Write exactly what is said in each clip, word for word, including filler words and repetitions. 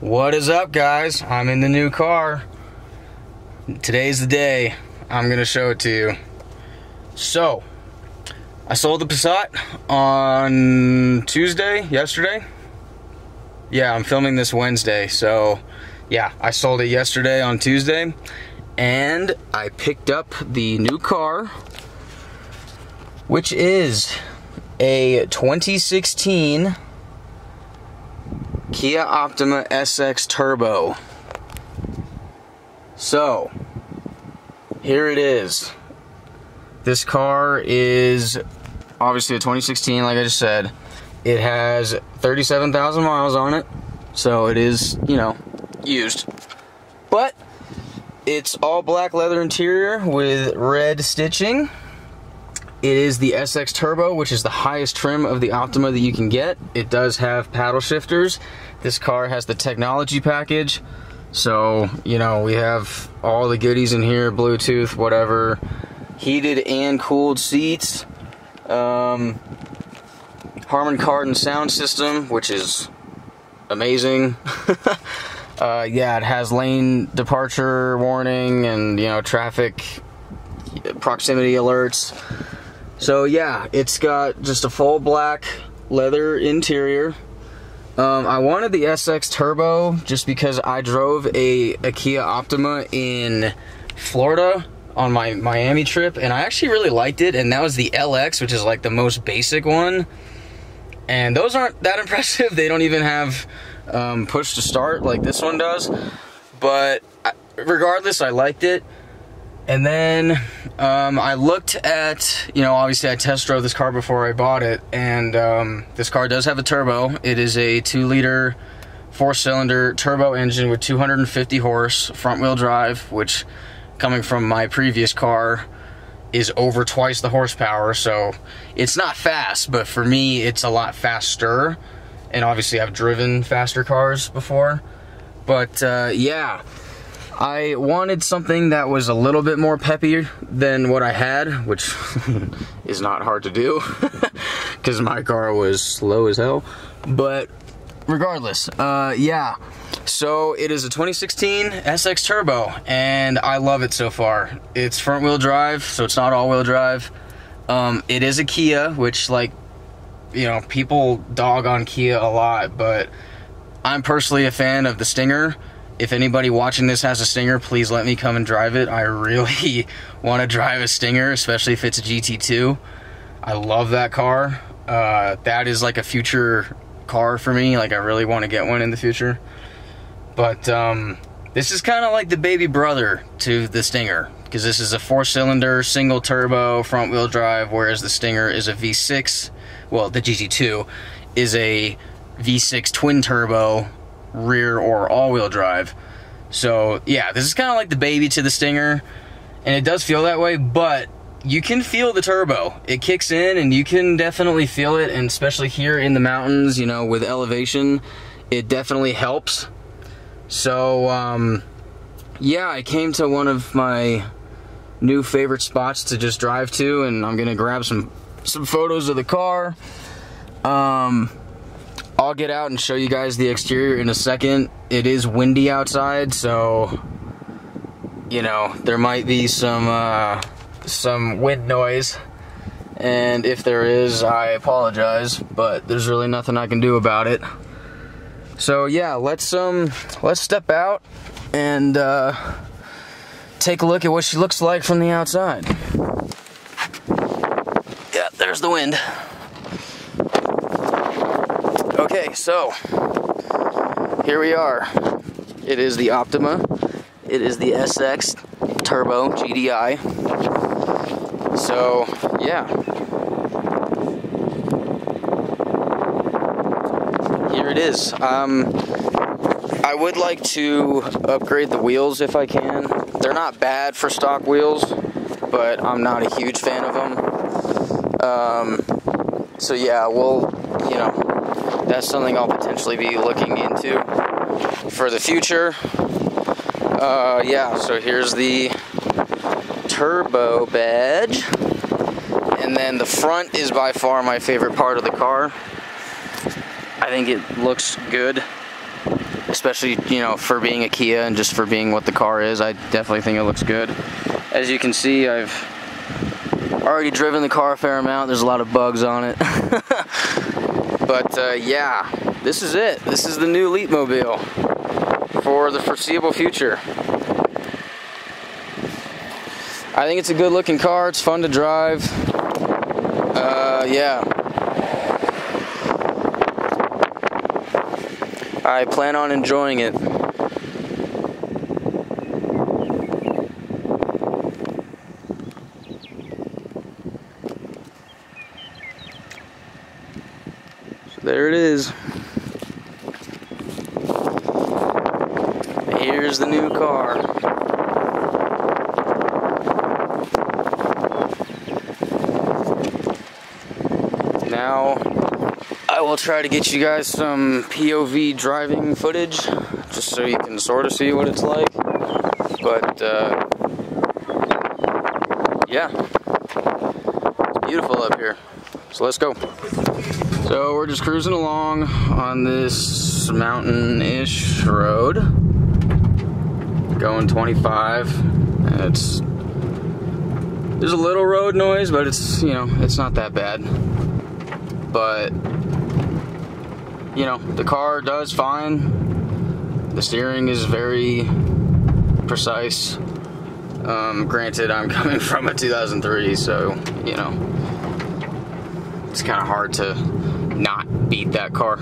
What is up, guys? I'm in the new car. Today's the day. I'm gonna show it to you. So I sold the Passat on Tuesday, yesterday. Yeah, I'm filming this Wednesday, so yeah, I sold it yesterday on Tuesday, and I picked up the new car, which is a twenty sixteen Kia Optima S X Turbo. So here it is. This car is obviously a twenty sixteen, like I just said. It has thirty-seven thousand miles on it, so it is, you know, used. But it's all black leather interior with red stitching. It is the S X Turbo, which is the highest trim of the Optima that you can get. It does have paddle shifters. This car has the technology package. So, you know, we have all the goodies in here, Bluetooth, whatever, heated and cooled seats, um, Harman Kardon sound system, which is amazing. uh, yeah, it has lane departure warning and, you know, traffic proximity alerts. So yeah, it's got just a full black leather interior. Um, I wanted the S X Turbo just because I drove a, a Kia Optima in Florida on my Miami trip, and I actually really liked it, and that was the L X, which is like the most basic one. And those aren't that impressive. They don't even have um, push to start like this one does. But I, regardless, I liked it. And then um, I looked at, you know, obviously I test drove this car before I bought it, and um, this car does have a turbo. It is a two liter four cylinder turbo engine with two hundred fifty horse, front-wheel drive, which, coming from my previous car, is over twice the horsepower. So it's not fast, but for me, it's a lot faster. And obviously I've driven faster cars before. But uh, yeah. I wanted something that was a little bit more peppier than what I had, which is not hard to do because my car was slow as hell. But regardless, uh, yeah, so it is a twenty sixteen S X Turbo, and I love it so far. It's front wheel drive, so it's not all wheel drive. Um, it is a Kia, which, like, you know, people dog on Kia a lot, but I'm personally a fan of the Stinger. If anybody watching this has a Stinger, please let me come and drive it. I really want to drive a Stinger, especially if it's a G T two. I love that car. Uh, that is like a future car for me. Like, I really want to get one in the future. But um, this is kind of like the baby brother to the Stinger, because this is a four cylinder, single turbo, front wheel drive, whereas the Stinger is a V six. Well, the G T two is a V six twin turbo, rear or all-wheel drive. So yeah, this is kind of like the baby to the Stinger, and it does feel that way, but you can feel the turbo. It kicks in, and you can definitely feel it, and especially here in the mountains, you know, with elevation, it definitely helps. So um, yeah, I came to one of my new favorite spots to just drive to, and I'm gonna grab some some photos of the car. um, I'll get out and show you guys the exterior in a second. It is windy outside, so, you know, there might be some uh, some wind noise, and if there is, I apologize, but there's really nothing I can do about it. So yeah, let's um let's step out and uh, take a look at what she looks like from the outside. Yeah, there's the wind. Okay, so here we are. It is the Optima. It is the S X Turbo G D I. So yeah, here it is. Um, I would like to upgrade the wheels if I can. They're not bad for stock wheels, but I'm not a huge fan of them. Um, so yeah, we'll, you know, that's something I'll potentially be looking into for the future. Uh, yeah, so here's the turbo badge. And then the front is by far my favorite part of the car. I think it looks good. especially, you know, for being a Kia and just for being what the car is, I definitely think it looks good. As you can see, I've already driven the car a fair amount. There's a lot of bugs on it. But uh, yeah, this is it. This is the new Leapmobile for the foreseeable future. I think it's a good looking car. It's fun to drive. Uh, yeah. I plan on enjoying it. So there it is. Here's the new car. Now, I will try to get you guys some P O V driving footage, just so you can sort of see what it's like, but, uh, yeah, it's beautiful up here, so let's go. So we're just cruising along on this mountain-ish road, going twenty-five, and it's, there's a little road noise, but it's, you know, it's not that bad. But, you know, the car does fine. The steering is very precise. Um, granted, I'm coming from a two thousand three, so, you know, it's kind of hard to not beat that car.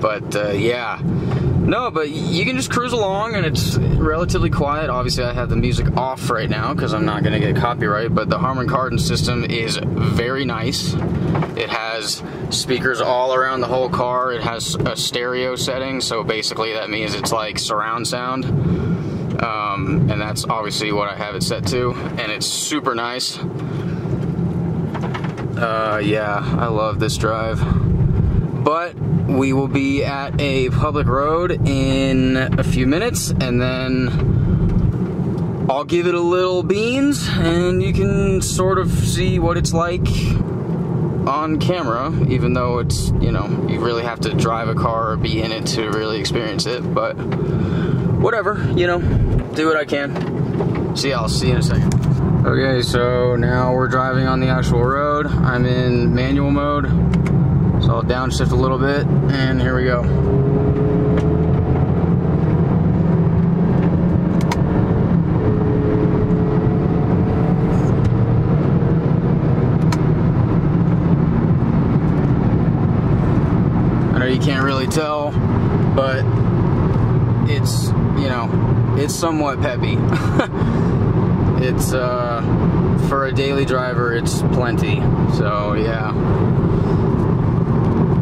But, uh, yeah. No, but you can just cruise along, and it's relatively quiet. Obviously, I have the music off right now because I'm not going to get copyright, but the Harman Kardon system is very nice. It has speakers all around the whole car. It has a stereo setting, so basically that means it's like surround sound. Um, and that's obviously what I have it set to, and it's super nice. Uh, yeah, I love this drive. But we will be at a public road in a few minutes, and then I'll give it a little beans, and you can sort of see what it's like on camera, even though it's, you know, you really have to drive a car or be in it to really experience it, but whatever, you know, do what I can. See, I'll see you in a second. Okay, so now we're driving on the actual road. I'm in manual mode, so I'll downshift a little bit, and here we go. You can't really tell, but it's, you know, it's somewhat peppy. It's uh for a daily driver, it's plenty. So yeah,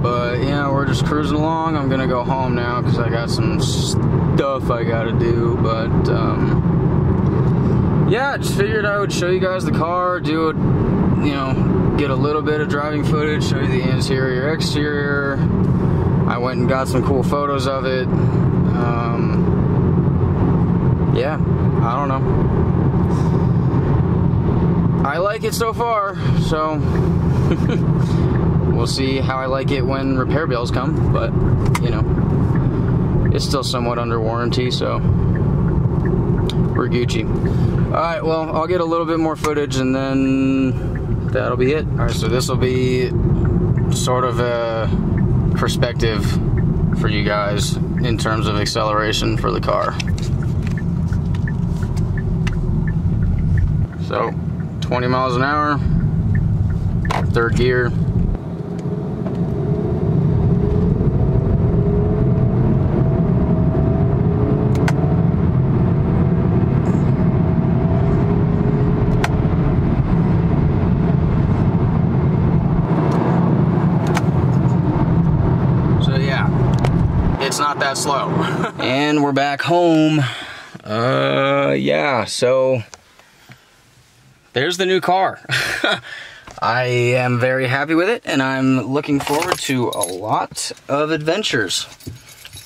but yeah, we're just cruising along. I'm gonna go home now because I got some stuff I gotta do, but um yeah, just figured I would show you guys the car, do it, you know, get a little bit of driving footage, show you the interior, exterior. I went and got some cool photos of it. Um, yeah, I don't know. I like it so far, so we'll see how I like it when repair bills come, but, you know, it's still somewhat under warranty, so we're Gucci. Alright, well, I'll get a little bit more footage, and then that'll be it. Alright, so this will be sort of a perspective for you guys in terms of acceleration for the car. So twenty miles an hour, third gear. That slow. And we're back home. Uh, yeah, so there's the new car. I am very happy with it, and I'm looking forward to a lot of adventures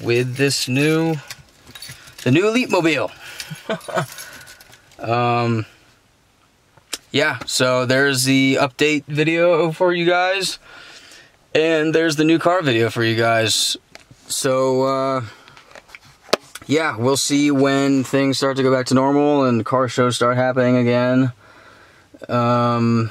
with this new, the new Leapmobile. um, yeah, so there's the update video for you guys, and there's the new car video for you guys. So, uh, yeah, we'll see when things start to go back to normal and car shows start happening again. Um,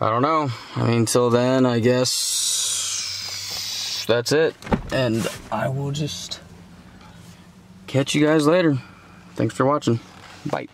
I don't know. I mean, till then, I guess that's it. And I will just catch you guys later. Thanks for watching. Bye.